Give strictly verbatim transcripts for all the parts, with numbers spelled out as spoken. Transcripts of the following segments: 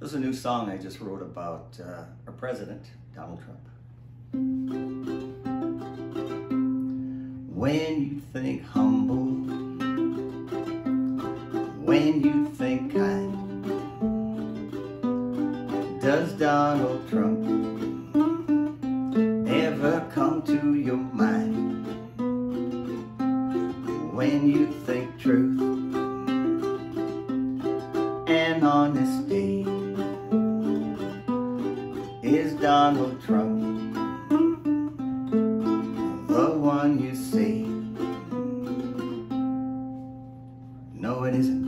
This is a new song I just wrote about uh, our president, Donald Trump. When you think humble, when you think kind, does Donald Trump ever come to your mind? When you think truth and honesty, is Donald Trump the one you see? No, it isn't.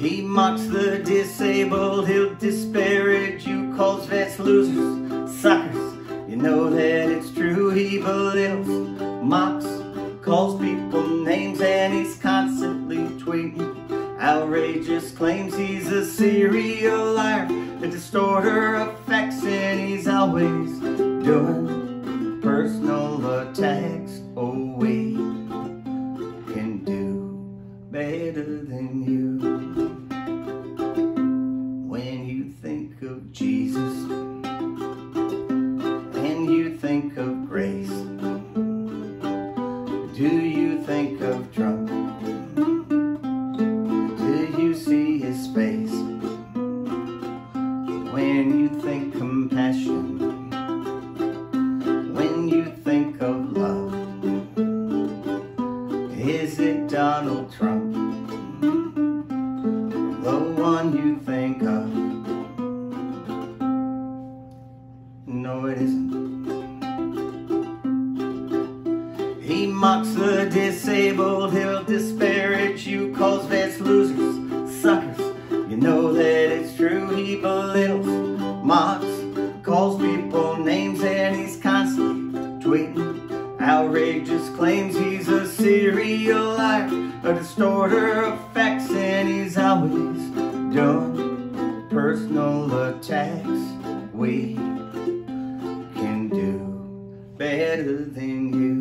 He mocks the disabled, he'll disparage you, calls vets losers, suckers. You know that it's true. He belittles, mocks, calls people names, and he's constantly tweeting outrageous claims. He's a serial liar, a distorter of facts, and he's always doing personal attacks. Oh, we can do better than you. When you think of Jesus and you think of grace, do you think of Trump? Do you see his face? When you think compassion, when you think of love, is it Donald Trump, the one you think of? No, it isn't. He mocks the disabled, he'll disparage you, calls vets losers, suckers. You know that it's true. He belittles, mocks, calls people names, and he's constantly tweeting outrageous claims. He's a serial liar, a distorter of facts, and he's always doing personal attacks. We can do better than you.